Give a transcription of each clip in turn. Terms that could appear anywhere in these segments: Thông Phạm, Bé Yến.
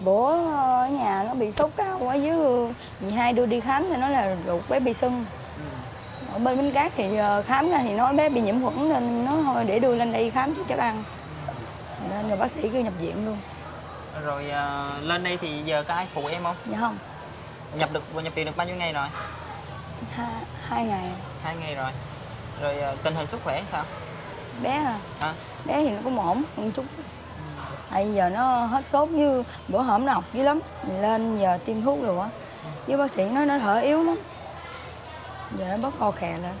Bữa ở nhà nó bị sốt cao quá chứ dì hai đưa đi khám thì nói là ruột bé bị sưng. Ở bên Bến Cát thì khám ra thì nói bé bị nhiễm khuẩn nên nó thôi để đưa lên đây khám chứ chắc ăn. Nên rồi bác sĩ kêu nhập viện luôn. Rồi lên đây thì giờ có ai phụ em không? Dạ không. Nhập viện được bao nhiêu ngày rồi? Hai ngày. 2 ngày rồi. Rồi tình hình sức khỏe sao? Bé hả? Bé thì nó cũng ổn một chút. Tại giờ nó hết sốt như bữa hổm nó học dữ lắm. Lên giờ tiêm thuốc rồi á. Với bác sĩ nói nó thở yếu lắm. Giờ nó bớt o khè lên.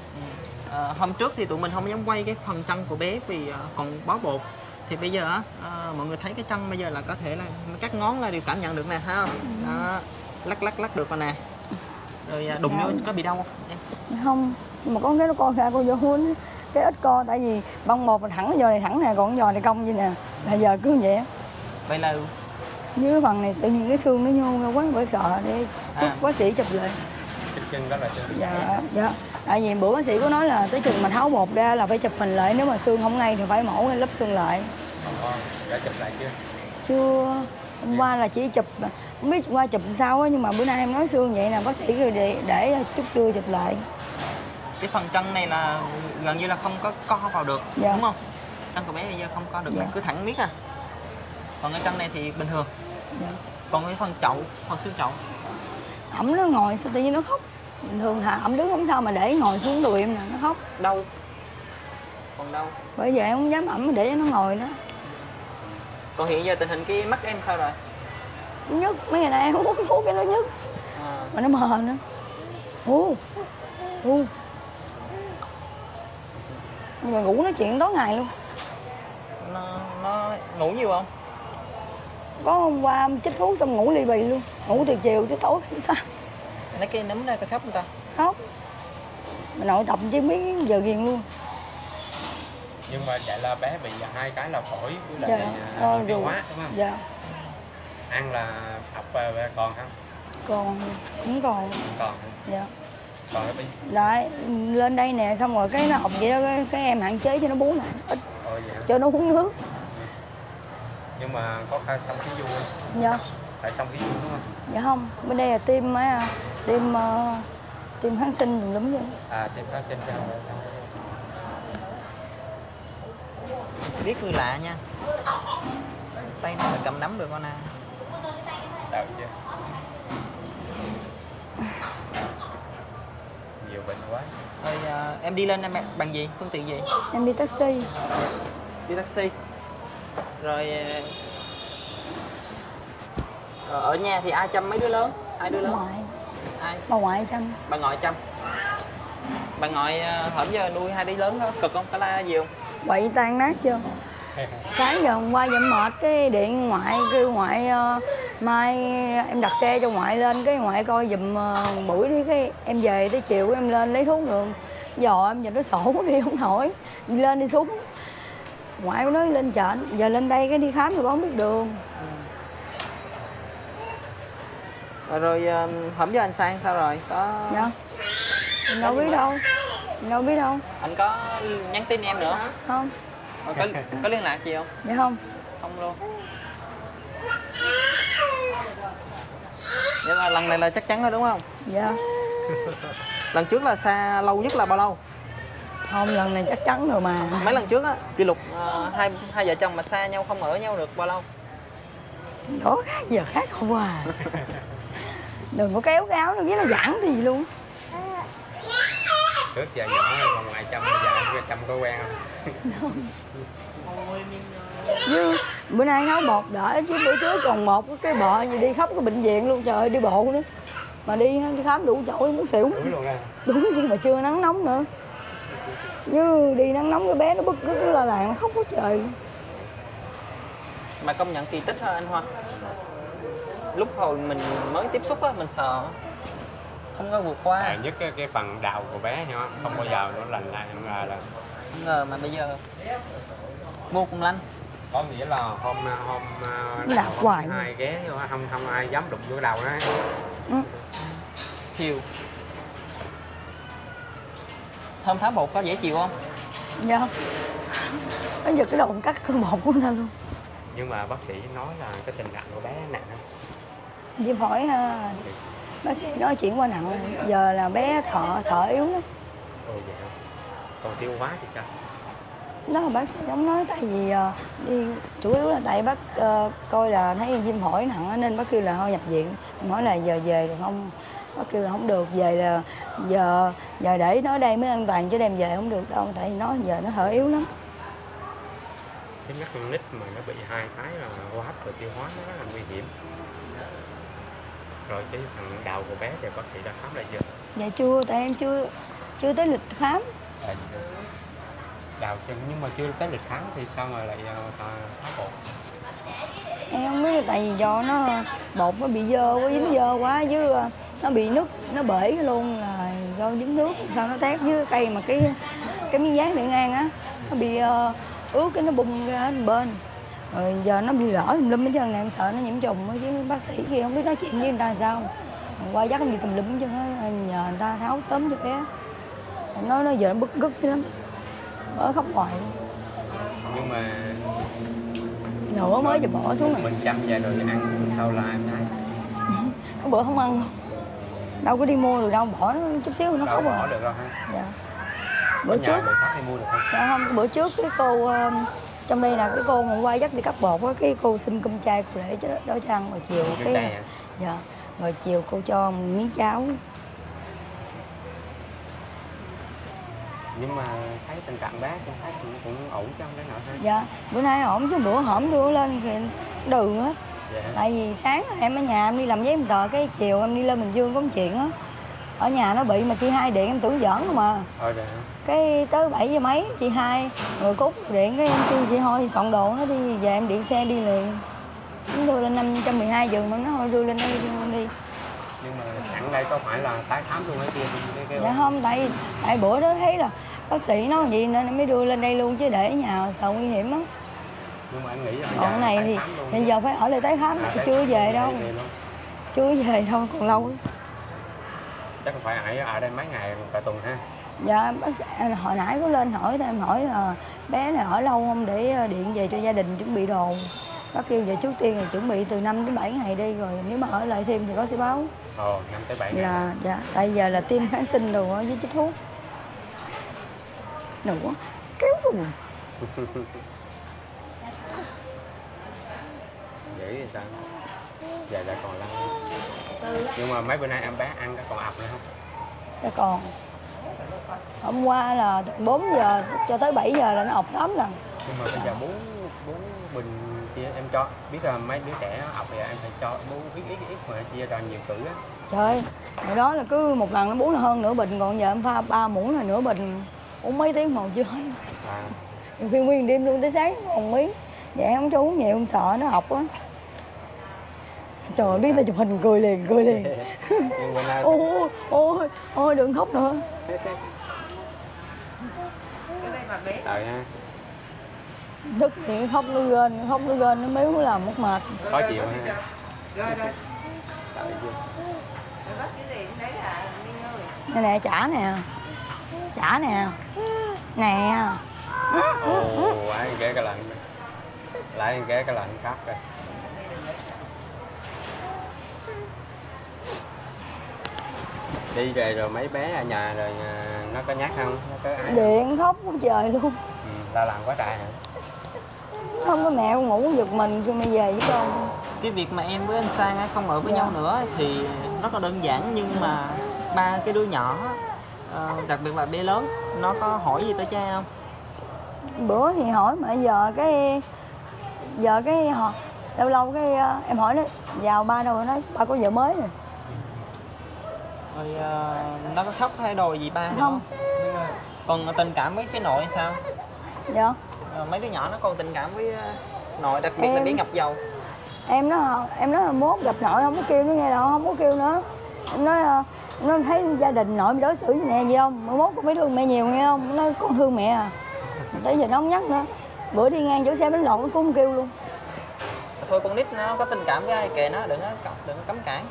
Hôm trước thì tụi mình không dám quay cái phần chân của bé vì còn bó bột. Thì bây giờ mọi người thấy cái chân bây giờ là có thể là các ngón là đều cảm nhận được nè, thấy không? Đó, lắc được rồi nè. Rồi đụng vô có bị đau không em? Không, mà có cái nó co ra cô vô huấn cái ít co, tại vì bông một là thẳng giờ này thẳng nè, còn giờ này cong gì nè, là giờ cứ vậy. Vậy là dưới phần này tự nhiên cái xương nó nhô ra quá, bởi sợ đi bác sĩ chụp lại. Chụp chân đó là chân. Dạ, dạ. Tại vì bữa bác sĩ có nói là tới chừng mà tháo bột ra là phải chụp hình lại, nếu mà xương không ngay thì phải mổ cái lớp xương lại. Còn đã chụp lại chưa? Chưa. Hôm qua là chỉ chụp, không biết qua chụp sao á, nhưng mà bữa nay em nói xương vậy nè, bác sĩ rồi để chút trưa chụp lại. Cái phần chân này là gần như là không có co vào được, dạ, đúng không? Chân của bé bây giờ không co được, dạ, là cứ thẳng miết à. Còn cái chân này thì bình thường, dạ. Còn cái phần chậu, phần xương chậu, ổng nó ngồi sao tự nhiên nó khóc. Bình thường thà ổng đứng không sao mà để ngồi xuống đùi em nè, nó khóc. Đau, còn đau. Bởi vậy em không dám ẩm để nó ngồi đó. Còn hiện giờ tình hình cái mắt em sao rồi? Nhức, mấy ngày nay em không uống thuốc cái nó nhức mà nó mờ nữa. Mà ngủ nói chuyện tối ngày luôn. Nó ngủ nhiều không? Có hôm qua chích thuốc xong ngủ lì bì luôn. Ngủ từ chiều tới tối không sao. Nó kia nấm ra có khóc không ta? Khóc. Mà nội tập chứ mấy giờ ghiền luôn. Nhưng mà vậy là bé bị 2 cái là phổi với lại tiêu hóa đúng không? Dạ. Ăn là học còn không? Còn, cũng còn. Còn. Dạ. Lại lên đây nè, xong rồi cái nó học vậy đó, cái em hạn chế cho nó bú lại ít, cho nó uống nước. Nhưng mà có khai xong khí vuông không? Dạ. Phải xong khí vuông đúng không? Dạ không, bên đây là tiêm kháng sinh tùm lum vậy. À, tiêm kháng sinh. Biết người lạ nha. Tay này là cầm nắm được con nè. Đau chưa? Nhiều bệnh quá. Thôi em đi lên em bằng gì? Phương tiện gì? Em đi taxi. Đi taxi. Rồi ở nhà thì ai chăm mấy đứa lớn? Ai đứa lớn? Bà ngoại. Ai? Bà ngoại chăm. Bà ngoại chăm. Bà ngoại hổm giờ nuôi 2 đứa lớn đó, cực không? Có la gì không? Quậy tan nát chưa? Sáng giờ hôm qua em mệt cái điện ngoại kêu ngoại mai em đặt xe cho ngoại lên, cái ngoại coi giùm buổi đi, cái em về tới chiều em lên lấy thuốc rồi. Giờ em giờ nó sổ đi không nổi, đi lên đi xuống. Ngoại mới nói lên chợ, giờ lên đây cái đi khám rồi không biết đường. Rồi hổm với anh Sang sao rồi? Có. Dạ. Mình đâu biết đâu. Mình đâu biết đâu. Anh có nhắn tin em nữa? Không. Có liên lạc gì không? Dạ không. Không luôn. Vậy là lần này là chắc chắn rồi đúng không? Dạ. Lần trước là xa lâu nhất là bao lâu? Không, lần này chắc chắn rồi mà. Mấy lần trước á, kỷ lục hai vợ chồng mà xa nhau không ở nhau được bao lâu? Đó giờ khác không à. Đừng có kéo cái áo nó với nó giãn thì gì luôn. Trước giờ nhỏ còn ngoài chăm, giờ chăm có quen không? Chứ bữa nay nấu bột đợi chứ bữa trước còn một cái bọ gì đi khắp cái bệnh viện luôn, trời ơi, đi bộ nữa mà đi khám đủ chỗ muốn xỉu luôn à. Đúng, nhưng mà chưa nắng nóng nữa, như đi nắng nóng cái bé nó bứt cứ la làng nó khóc quá trời. Mà công nhận kỳ tích thôi anh Hoa, lúc hồi mình mới tiếp xúc á mình sợ không có vượt qua. Nhất cái phần đầu của bé nha, không bao giờ nó lành lại, không ngờ là không ngờ mà bây giờ vô cùng lành. Có nghĩa là hôm đạp hoài ai ghé không ai dám đụng vô đầu đó. Chiều hôm tháng 1 có dễ chịu không? Dạ. Bây giờ cái đầu cắt cơn bột của người ta luôn. Nhưng mà bác sĩ nói là cái tình trạng của bé nặng không? Viêm phổi, bác sĩ nói chuyển qua nặng, giờ là bé thở yếu lắm. Ồ vậy hả? Còn tiêu hóa thì sao? Đó bác sĩ không nói, tại vì đi chủ yếu là tại bác coi là thấy viêm phổi nặng nên bác kêu là thôi nhập viện. Em hỏi là giờ về được không? Bác kêu là không được, về là giờ để nó đây mới an toàn chứ đem về không được đâu, tại vì nó giờ nó thở yếu lắm. Cái mắt con nít mà nó bị hai cái là hô hấp rồi tiêu hóa nó rất là nguy hiểm. Rồi cái thằng đầu của bé thì bác sĩ đã khám lại chưa? Dạ chưa, tại em chưa tới lịch khám. Đào chân nhưng mà chưa tới lịch khám thì sao mà lại phá bột? Em không biết, tại vì do nó bột nó bị dơ quá, dính dơ quá chứ nó bị nứt, nó bể luôn là do dính nước. Sao nó tét với cây mà cái miếng dán để ngang á, nó bị ướt cái nó bung ra hết bên. Rồi giờ nó bị lỡ tùm lum hết trơn này, em sợ nó nhiễm trùng với bác sĩ kia không biết nói chuyện với người ta sao. Mình qua dắt em đi tùm lum hết trơn á, nhờ người ta tháo sớm cho bé. Nó giờ nó bức gức lắm, ở khóc hoài. Nhưng mà nữa mới giờ bỏ xuống này. Mình chăm gia đình ăn sau là em thấy bữa không ăn luôn, đâu có đi mua được đâu, bỏ nó chút xíu nó khóc rồi. Bỏ được rồi hả? Dạ. Bữa trước thì mua được không? Dạ không, bữa trước cái cô trong đây là cái cô mà qua dắt đi cắt bột á, cái cô xin cơm chay cô để cho đó cho ăn. Rồi chiều cái dạ rồi chiều cô cho miếng cháo. Nhưng mà thấy tình trạng bé em thấy cũng ổn chứ không đấy nọ thôi. Dạ, bữa nay ổn chứ bữa hổm đưa lên thì đường hết. Dạ. Tại vì sáng em ở nhà em đi làm giấy em tờ, cái chiều em đi lên Bình Dương có một chuyện á. Ở nhà nó bị mà chị hai điện em tưởng giỡn mà. Dạ. Cái tới 7 giờ mấy chị hai người cút điện cái em kêu chị thôi soạn đồ nó đi về, em điện xe đi liền. Nó đưa lên 512 giường mà nó thôi đưa lên đây đi. Nhưng mà sẵn đây có phải là tái khám luôn hay kia cái dạ không, tại bữa đó thấy là bác sĩ nói gì nên mới đưa lên đây luôn chứ để ở nhà sợ nguy hiểm lắm. Nhưng mà em nghĩ là còn này thì bây giờ phải ở lại tái khám, chưa về đâu, chưa về đâu còn lâu. Chắc phải ở đây mấy ngày cả tuần ha. Dạ bác sĩ hồi nãy có lên hỏi, em hỏi là bé này ở lâu không để điện về cho gia đình chuẩn bị đồ. Bác kêu vậy trước tiên là chuẩn bị từ 5 đến 7 ngày đi, rồi nếu mà ở lại thêm thì có sẽ báo. Ồ, 5 tới 7 ngày. Là, dạ, tại giờ là tiêm kháng sinh đồ với chích thuốc. Đủ quá, kéo luôn. Dữ vậy sao? Giờ đã còn lắm. Nhưng mà mấy bữa nay em bé ăn đã còn ập nữa không? Đã còn. Hôm qua là 4 giờ cho tới 7 giờ là nó ập lắm lần. Nhưng mà bây giờ bốn bình em cho biết là mấy đứa trẻ nó học thì em phải cho bú ít mà chia ra nhiều cữ á. Trời, hồi đó là cứ một lần nó bú là hơn nửa bình, còn giờ em pha 3 muỗng là nửa bình, uống mấy tiếng màu chưa hết. À. Nhiều khi nguyên đêm luôn tới sáng còn miếng, vậy không cho uống nhiều không sợ nó học á. Trời biết tao chụp hình cười liền. Ôi đừng khóc nữa. Cái đây mà bé. Trời ha. Đứt thì khóc nó gên nó méo làm mất mệt khó chịu ha. Đây nè chả nè ồ ai ghé cái lạnh lại ghé cái lạnh khắp đây. Đi về rồi mấy bé ở nhà rồi nó có nhát không, nó có ai điện khóc trời luôn. Là làm quá trời hả? Không có mẹ con ngủ giật mình khi mẹ về với con. Cái việc mà em với anh Sang không ở với nhau nữa thì rất là đơn giản, nhưng mà ba cái đứa nhỏ đặc biệt là bé lớn nó có hỏi gì tới cha không? Bữa thì hỏi mà giờ cái họ lâu lâu cái em hỏi nó vào ba đâu rồi, nói ba có vợ mới rồi. Rồi nó có khóc hay đòi gì ba không? Còn tình cảm với cái nội sao? Dạ. Mấy đứa nhỏ nó còn tình cảm với nội, đặc biệt là bé ngập dầu. Em nói là mốt gặp nội không có kêu nữa, nghe đâu không có kêu nữa. Em nói nó thấy gia đình nội đối xử nhẹ gì không? Mốt con mới thương mẹ nhiều nghe không? Nó con thương mẹ à. Tới giờ nó không nhắc nữa. Bữa đi ngang chỗ xe bánh lộn nó cũng không kêu luôn. Thôi con nít nó có tình cảm với ai kệ nó, đừng cấm cản.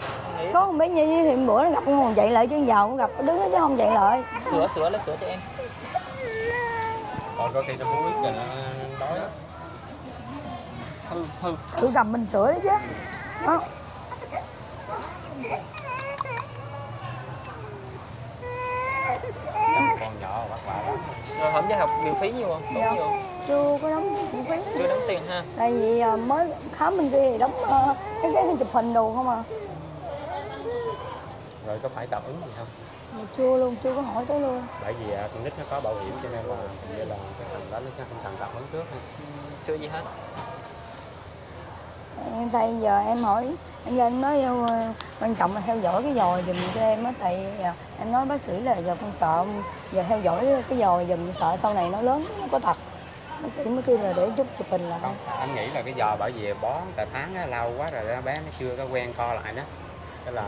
Có con bé Nhi thì bữa nó gặp con còn chạy lại chân dầu, gặp nó đứng đó chứ không chạy lại. Sữa cho em. Còn có khi nó muốn biết là nó đói. Tự cầm mình sửa đấy chứ. Đó. Con nhỏ bắt lại đó. Rồi hôm nay học viện phí nhiều không? Đúng nhiều không? Chưa có đóng viện phí. Chưa đóng tiền ha. Tại vì mới khám bên kia thì đóng cái chụp hình đồ không à. Rồi có phải tạm ứng gì không? Chưa luôn, chưa có hỏi tới luôn. Bởi vì con nít nó có bảo hiểm cho nên là hình như là cái thằng đó nó không cần tạm ứng trước hay chưa gì hết. Em tại giờ em hỏi, em lên nói quan trọng là theo dõi cái dòi dùm cho em á, tại em nói bác sĩ là giờ con sợ, giờ theo dõi cái dòi dùm sợ sau này nó lớn nó có tật. Bác sĩ mới kêu là để chút chụp hình lại. Không, anh nghĩ là cái dòi bởi vì bó tại tháng á, lâu quá rồi bé nó chưa có quen co lại đó. Tức là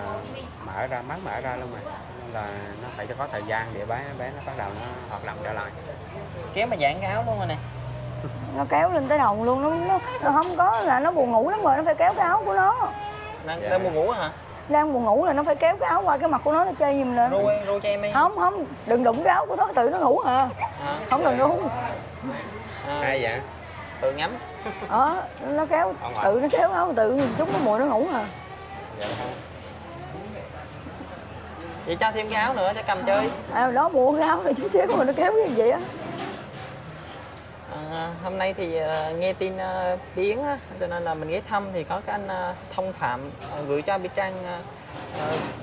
mở ra, mắt mở ra luôn mà. Nên là nó phải có thời gian để bé nó bắt đầu nó hoạt động trở lại. Kéo mà giãn cái áo luôn rồi nè. Nó kéo lên tới đầu luôn, nó không có là nó buồn ngủ lắm rồi, nó phải kéo cái áo của nó. Đang buồn ngủ hả? Đang buồn ngủ là nó phải kéo cái áo qua cái mặt của nó chơi giùm lên. Ru cho em đi. Không, không, đừng đụng cái áo của nó, tự nó ngủ hả? À, không cần đụng. Ai vậy? Tự ngắm. Nó kéo, tự nó kéo áo, tự chúng nó mùi nó ngủ hả? Dạ. Vậy cho thêm cái áo nữa cho cầm chơi. Đó mua cái áo rồi chút xíu rồi nó kéo cái gì vậy á. Hôm nay thì nghe tin Bé Yến á, cho nên là mình ghé thăm thì có cái anh Thông Phạm gửi cho Bé Trang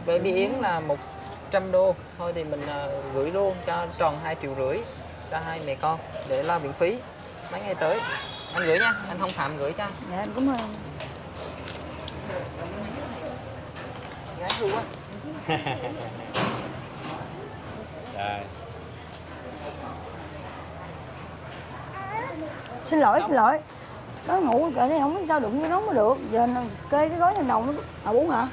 với Bé Yến là 100 đô. Thôi thì mình gửi luôn cho tròn 2,5 triệu cho hai mẹ con để lo viện phí mấy ngày tới. Anh gửi nha, anh Thông Phạm gửi cho. Dạ anh cũng hơn. Gái hư quá. Xin lỗi, nó ngủ rồi này không biết sao đụng với nó mới được. Giờ kê cái gói này đầu nó à, uống hả?